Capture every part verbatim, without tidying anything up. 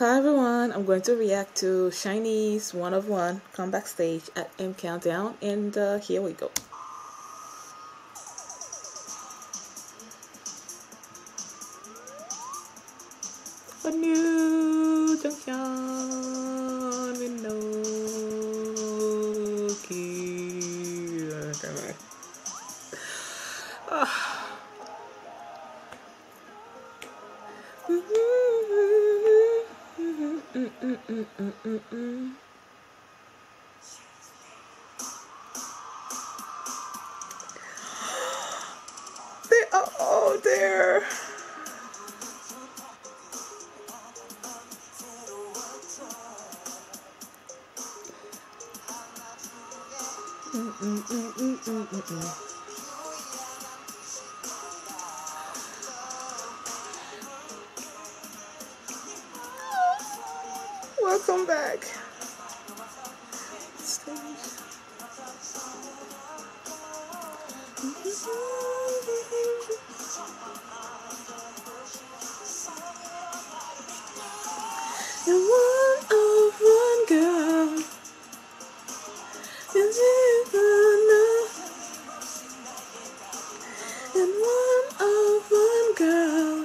Hi everyone, I'm going to react to SHINee's One of One comeback stage at M Countdown, and uh, here we go. A new junction with no key. Okay. Oh. Mm, mm, mm, mm, mm, mm. They are all there. Mm, mm, mm, mm, mm, mm, mm. Welcome back. Stage. The one of one girl. And one of one girl.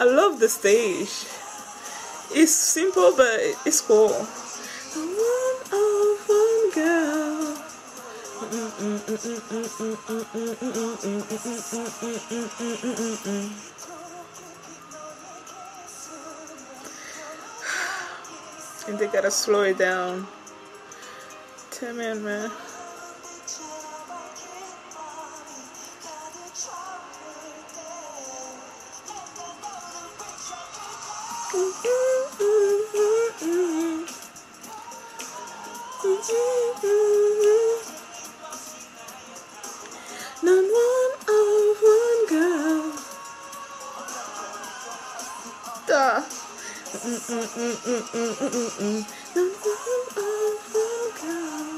I love the stage. It's simple, but it's cool. Mm, mm, mm, mm, mm, mm, mm, mm, mm, mm, mm, mm. And they gotta slow it down. Come in, man. Not one of one girl. Duh. Mm, mm, mm, mm, mm, mm, mm. Not one of one girl.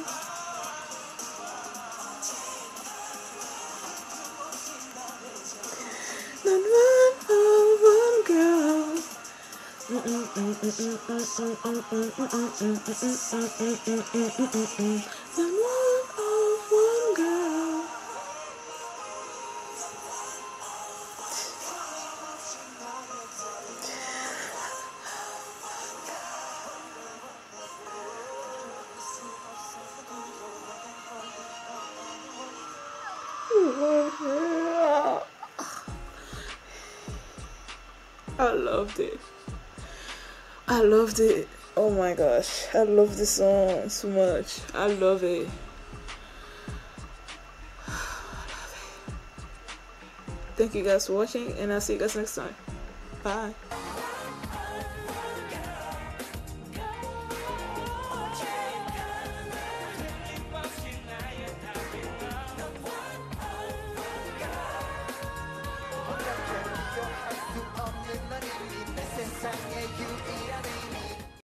Not one of one girl. Mm, mm, mm, mm, mm, mm, mm, mm, mm, mm, mm, mm, mm. I loved it. I loved it. Oh my gosh. I love this song so much. I love it. I love it. Thank you guys for watching, and I'll see you guys next time. Bye.